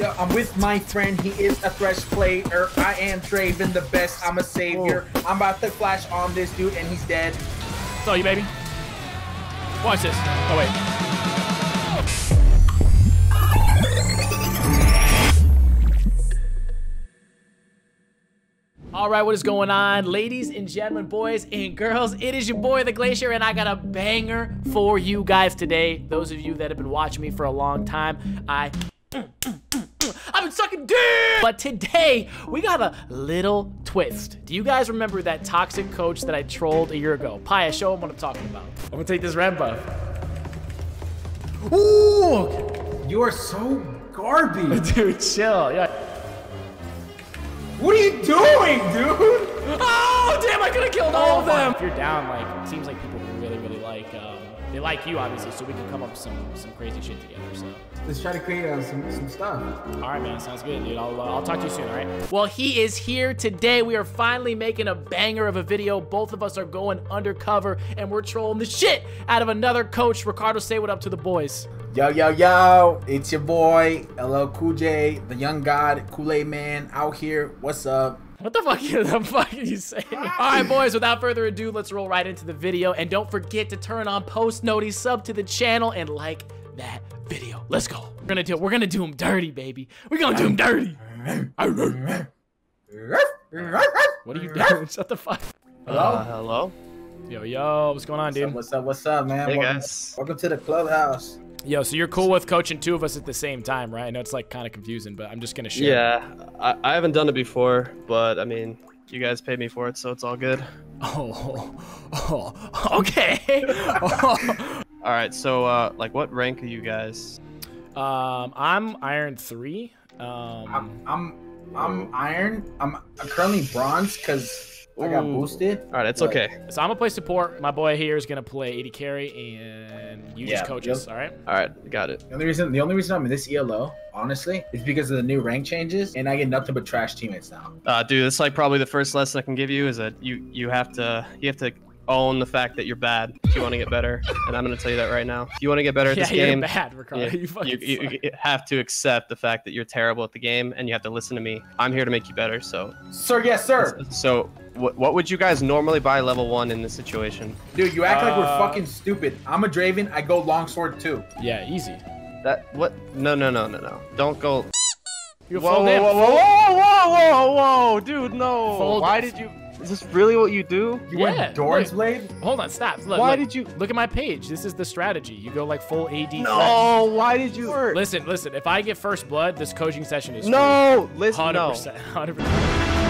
Yeah, I'm with my friend. He is a Thresh player. I am Draven the best. I'm a savior. Oh. I'm about to flash on this dude, and he's dead. It's all you, baby. Watch this. Oh, wait. All right, what is going on? Ladies and gentlemen, boys and girls, it is your boy, The Glacier, and I got a banger for you guys today. Those of you that have been watching me for a long time, I've been sucking dick! But today, we got a little twist. Do you guys remember that toxic coach that I trolled a year ago? Paya, show him what I'm talking about. I'm gonna take this ramp buff. Ooh! You are so garbage. Dude, chill. Yeah. What are you doing, dude? Oh, damn, I could have killed all of them. If you're down, like, it seems like people really, really like, they like you, obviously, so we can come up with some crazy shit together, so. Let's try to create some stuff. All right, man, sounds good, dude. I'll talk to you soon, all right? Well, he is here today. We are finally making a banger of a video. Both of us are going undercover, and we're trolling the shit out of another coach. Ricardo, say what up to the boys. Yo, yo, yo, it's your boy, LL Cool J, the young god, Kool-Aid man, out here. What's up? What the fuck are you saying? All right, boys, without further ado, let's roll right into the video. And don't forget to turn on post noties, sub to the channel, and like that video. Let's go. We're gonna do him dirty, baby. We're gonna do him dirty. What are you doing? Shut the fuck. Hello? Hello? Yo, yo, what's going on, dude? What's up, man? Hey, guys. Welcome to the clubhouse. Yo, so you're cool with coaching two of us at the same time, right? I know it's like kind of confusing, but I'm just gonna share. Yeah, I haven't done it before, but I mean, you guys paid me for it, so it's all good. Oh, okay. All right, so like, what rank are you guys? I'm Iron 3. I'm Iron. I'm currently Bronze because I got boosted. All right, it's okay. So I'm gonna play support. My boy here is gonna play AD carry, and you just coach us. All right. All right, got it. The only reason I'm in this ELO, honestly, is because of the new rank changes, and I get nothing but trash teammates now. Dude, it's like probably the first lesson I can give you is that you have to own the fact that you're bad if you want to get better, and I'm gonna tell you that right now. If you want to get better at this game, you're bad, Ricardo. You have to accept the fact that you're terrible at the game, and you have to listen to me. I'm here to make you better, so. Sir, yes, sir. So. What would you guys normally buy level 1 in this situation? Dude, you act like we're fucking stupid. I'm a Draven. I go longsword too. Yeah, easy. That what? No. Don't go. You're whoa, dude, no. Fold. Why did you? Is this really what you do? You went Doran's Blade? Hold on, stop. Look, why did you? Look at my page. This is the strategy. You go like full AD. No, Thresh. Why did you? Listen. If I get first blood, this coaching session is no. Free. Listen, 100%, no. 100%.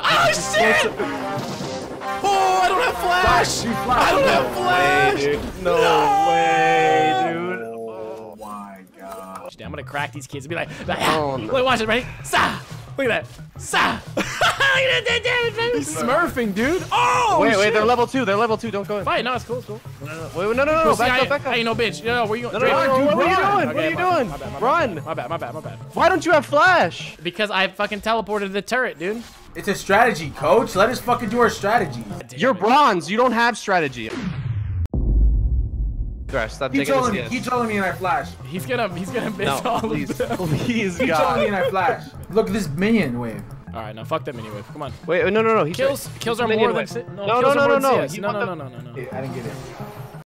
Oh, shit! Oh, I don't have flash! I don't have flash! No way, dude. Oh, my God. I'm going to crack these kids and be like, wait, watch it, ready? Sa! Look at that. Sa! Look at that damage, baby! He's smurfing, dude. Oh, Wait, they're level 2. They're level 2. Don't go in. Fine, no, it's cool, No, back up. Hey, no, bitch. No, where you going? No, dude, what are you doing? Okay, what are you doing? Run! My bad. Why don't you have flash? Because I fucking teleported the turret, dude. It's a strategy, coach. Let us fucking do our strategy. You're Bronze. You don't have strategy. Thresh, stop taking this game. He's trolling me and I flash. He's gonna miss all of these. Please, God. He's trolling me and I flash. Look at this minion wave. All right, now fuck that minion wave. Come on. Wait, no. Kills are more than six. No. I didn't get it.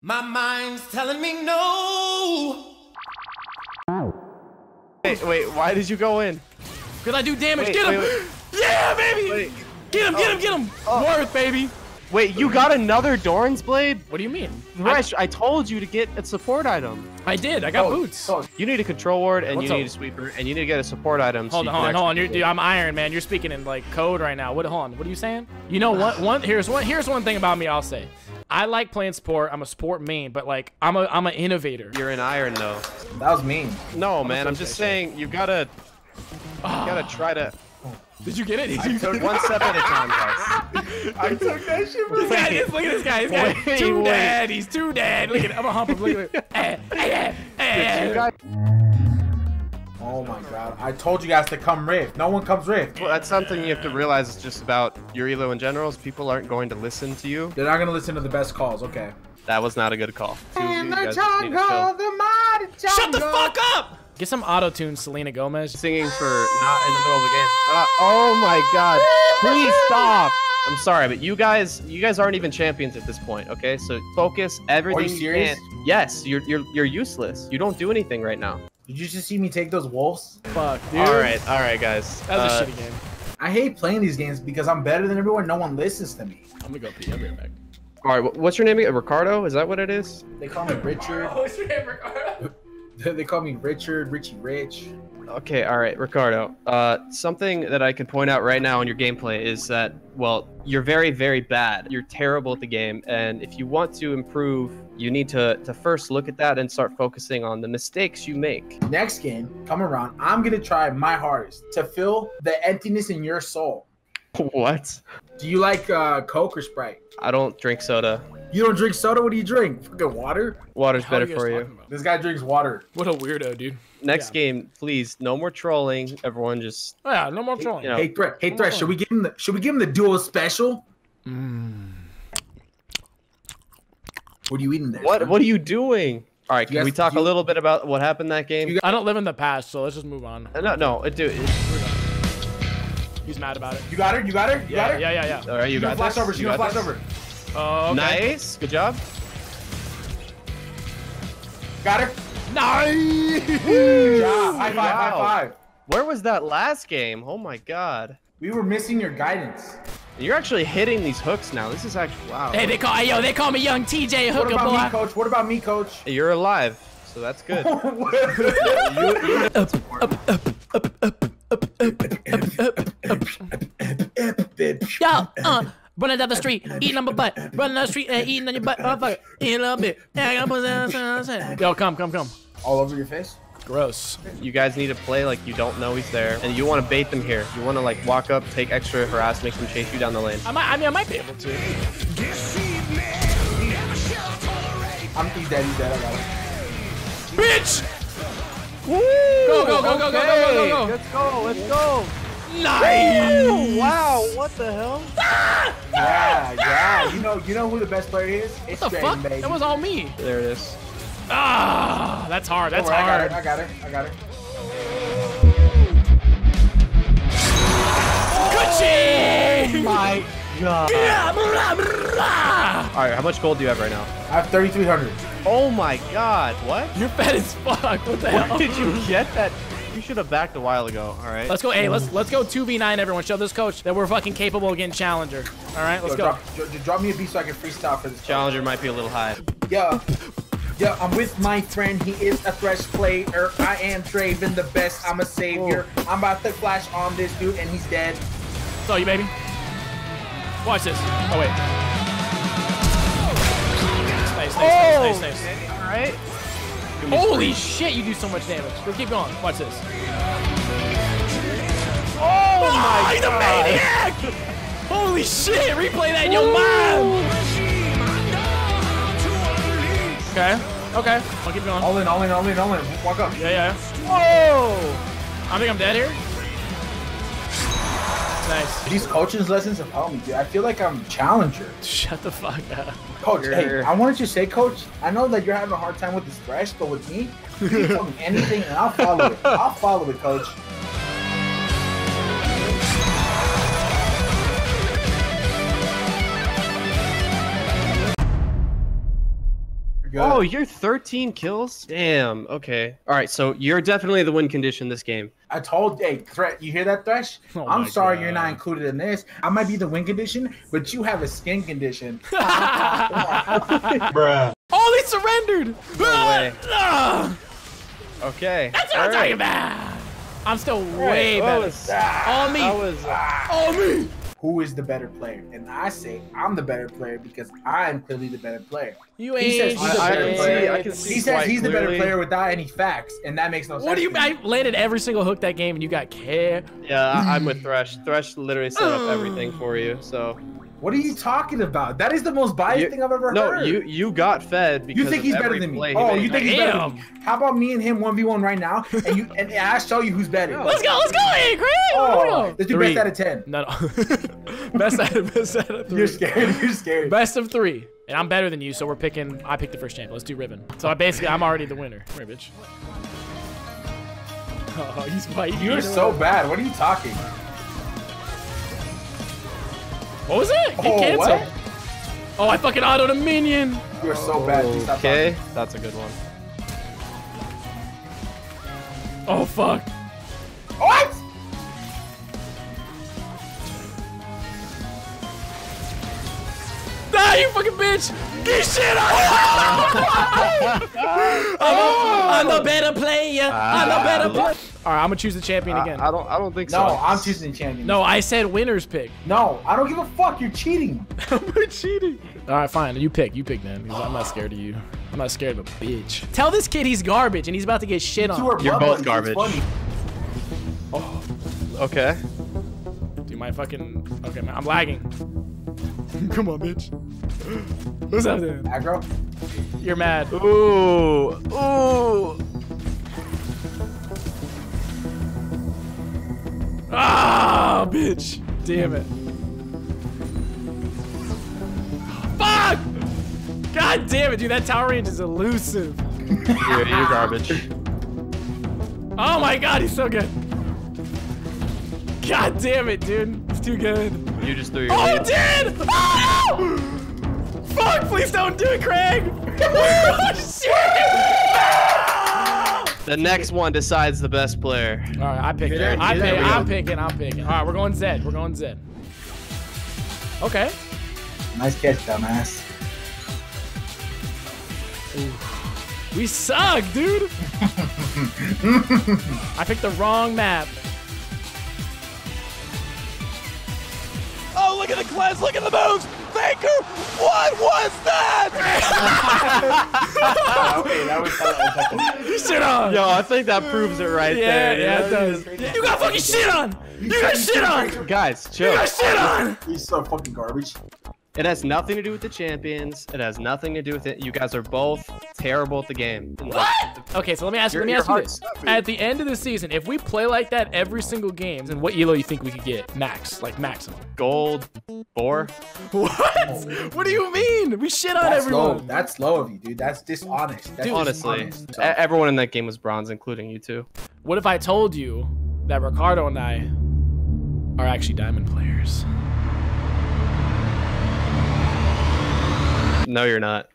My mind's telling me no. Wait. Why did you go in? Cause I do damage. Get him. Yeah, baby! Wait. Get him! North, baby! Wait, you got another Doran's Blade? What do you mean? Thresh, I told you to get a support item. I did, I got boots. You need a control ward, and you need a sweeper, and you need to get a support item. Hold on. Dude, I'm Iron, man. You're speaking in, like, code right now. Hold on, what are you saying? You know what? Here's one thing about me I'll say. I like playing support. I'm a support main, but like I'm an innovator. You're an Iron, though. That was mean. No, man, I'm just saying you gotta try to... Did you get it? I took one step at a time, guys. I took that shit for daddies. Look at this guy. He's got two daddies. Two dad. Look at him. I'm a hump him. Look at him. Oh my God. I told you guys to come Rift. No one comes Rift. Well, that's something you have to realize. It's just about your ELO in general. People aren't going to listen to you. They're not going to listen to the best calls. Okay. That was not a good call. And the jungle, the mod. Shut the fuck up! Get some auto-tune, Selena Gomez. Singing for not in the middle of the game. Oh my god. Please stop. I'm sorry, but you guys aren't even champions at this point, okay? So focus everything. Are you serious? Yes, you're useless. You don't do anything right now. Did you just see me take those wolves? Fuck, dude. All right, guys. That was a shitty game. I hate playing these games because I'm better than everyone. No one listens to me. I'm gonna go pee. I'll be right back. All right, what's your name again? Ricardo? Is that what it is? They call me Richard. What's your name, Ricardo? They call me Richard, Richie Rich. Okay, all right, Ricardo. Something that I could point out right now in your gameplay is that, well, you're very, very bad. You're terrible at the game, and if you want to improve, you need to first look at that and start focusing on the mistakes you make. Next game, come around, I'm gonna try my hardest to fill the emptiness in your soul. What? Do you like Coke or Sprite? I don't drink soda. You don't drink soda? What do you drink? Fucking water? Water's better for you. This guy drinks water. What a weirdo, dude. Next game, please. No more trolling. Everyone just. Oh, yeah, no more trolling. Hey, Thresh, should we give him the duo special? Mm. What are you eating there? What are you doing? All right, can we talk a little bit about what happened that game? I don't live in the past, so let's just move on. No, dude. He's mad about it. You got her? You got her? You got her? Yeah. All right, you got this. She's gonna flash over. Oh, okay. Nice. Good job. Got her. Nice. Good job. High five, high five. Where was that last game? Oh, my God. We were missing your guidance. You're actually hitting these hooks now. This is actually, wow. Hey, they call me young TJ Hooker, boy. What about me, coach? You're alive, so that's good. Running down the street, eating on my butt. Running down the street and eating on your butt, motherfucker. Eating on my butt. Yo, come. All over your face? Gross. You guys need to play like you don't know he's there, and you want to bait them here. You want to like walk up, take extra harass, make them chase you down the lane. I might be able to. He's dead. I got it. Bitch! Woo! Go. Let's go. Nice! Woo! Wow, what the hell? Yeah. You know who the best player is? It's Draven, fuck? Baby. That was all me. There it is. Ah, that's hard. That's hard. I got it. Gucci! Oh my God. All right, how much gold do you have right now? I have 3,300. Oh my God, what? You're fat as fuck. What the hell? Did you get that? You should have backed a while ago. All right. Let's go. Hey, let's go 2v9. Everyone, show this coach that we're fucking capable of getting Challenger. All right, let's go. Drop me a beat so I can freestyle for this. Challenger might be a little high. Yeah, I'm with my friend. He is a Thresh player. I am Draven, the best. I'm a savior. Ooh. I'm about to flash on this dude, and he's dead. So you, baby. Watch this. Oh wait. Nice. All right. Holy shit, you do so much damage. Let's keep going. Watch this. Oh my he's God. A maniac! Holy shit, replay that in your mind! Okay. I'll keep going. All in. Walk up. Yeah. Whoa! I think I'm dead here. Nice. These coaching lessons have helped me, dude. I feel like I'm Challenger. Shut the fuck up. Coach, hey, I wanted to say, Coach, I know that you're having a hard time with this Thresh, but with me, you can tell me anything and I'll follow it. I'll follow it, Coach. Oh, you're 13 kills? Damn, okay. All right, so you're definitely the win condition this game. I told, hey, Thresh, you hear that, Thresh? Oh I'm sorry God. You're not included in this. I might be the win condition, but you have a skin condition. Bruh. Oh, they surrendered! No way. Okay. That's what I'm talking about! I'm still way better. All me! Who is the better player? And I say I'm the better player because I'm clearly the better player. You ain't. He says he's the better player without any facts, and that makes no sense. What do you? I landed every single hook that game, and you got care. Yeah, I'm with Thresh. Thresh literally set up everything for you, so What are you talking about? That is the most biased thing I've ever heard. No, you got fed because you think he's better than me. Oh, you think he's better than me? How about me and him 1v1 right now? And you and I show you who's better. Let's go, Angry! Oh, let's do best out of 10. No. best out of 3. You're scared. Best of 3. And I'm better than you, so we're picking. I picked the first champ. Let's do Riven. So I'm already the winner. Come here, bitch. Oh, he's biting. You're so bad. What are you talking? What was it? He canceled. What? Oh, I fucking autoed a minion. You're so bad. Okay, that's a good one. Oh, fuck. What? Nah, you fucking bitch. Get shit out of here. I'm a better player. All right, I'm gonna choose the champion again. I don't think so. No, I'm choosing the champion. No, I said winner's pick. No, I don't give a fuck. You're cheating. We're cheating. All right, fine. You pick, man. I'm not scared of you. I'm not scared of a bitch. Tell this kid he's garbage and he's about to get shit on. You're both garbage. Oh, okay. Dude, my fucking. Okay, man, I'm lagging. Come on, bitch. What's up, dude? Aggro. You're mad. Ooh. Ah, bitch! Damn it! Fuck! God damn it, dude! That tower range is elusive. You're garbage. Oh my God, he's so good! God damn it, dude! It's too good. You just threw your. Oh, you did! Oh no! Fuck! Please don't do it, Craig! Oh shit! The next one decides the best player. All right, I picked it. I'm picking. All right, we're going Zed. Okay. Nice catch, dumbass. Ooh. We suck, dude. I picked the wrong map. Oh, look at the clips. Look at the moves. Thanker, what was that? Okay, that was fun. Shit on. Yo, I think that proves it right there. Yeah, it does. You got fucking shit on. Guys, chill. You got shit on. He's so fucking garbage. It has nothing to do with the champions. It has nothing to do with it. You guys are both terrible at the game. What? Okay, so let me ask you this. At the end of the season, if we play like that every single game, then what ELO you think we could get? Max, like maximum. Gold, 4. What? What do you mean? We shit on everyone. Low. That's low of you, dude. That's dishonest. That's honestly, so. Everyone in that game was bronze, including you two. What if I told you that Ricardo and I are actually diamond players? No, you're not.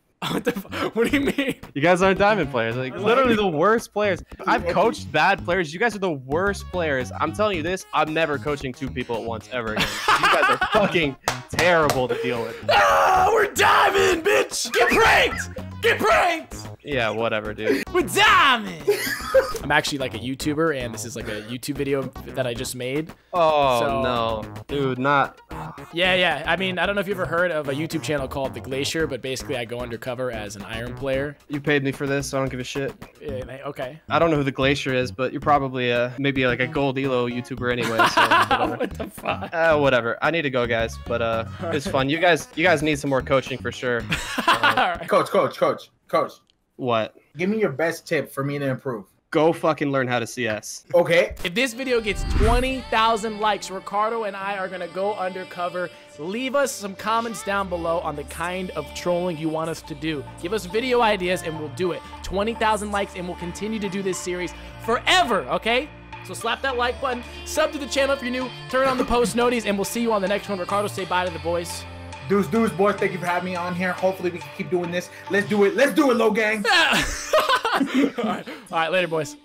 What do you mean? You guys aren't diamond players. Like literally the worst players. I've coached bad players. You guys are the worst players. I'm telling you this. I'm never coaching 2 people at once ever again. You guys are fucking terrible to deal with. Oh, we're diamond, bitch. Get pranked. Get pranked. Yeah, whatever, dude. We're diamond. I'm actually like a YouTuber, and this is like a YouTube video that I just made. Oh, so, no. Dude, not. Yeah. I mean, I don't know if you've ever heard of a YouTube channel called The Glacier, but basically I go undercover as an Iron player. You paid me for this, so I don't give a shit. Yeah, okay. I don't know who The Glacier is, but you're probably maybe like a gold ELO YouTuber anyway. So what the fuck? Whatever. I need to go, guys, but it's fun. You guys need some more coaching for sure. Right. Coach. What? Give me your best tip for me to improve. Go fucking learn how to CS. Okay. If this video gets 20,000 likes, Ricardo and I are gonna go undercover. Leave us some comments down below on the kind of trolling you want us to do. Give us video ideas and we'll do it. 20,000 likes and we'll continue to do this series forever, okay? So slap that like button, sub to the channel if you're new, turn on the post notice, and we'll see you on the next one. Ricardo, say bye to the boys. Deuce, boys, thank you for having me on here. Hopefully we can keep doing this. Let's do it, low gang. All right, later, boys.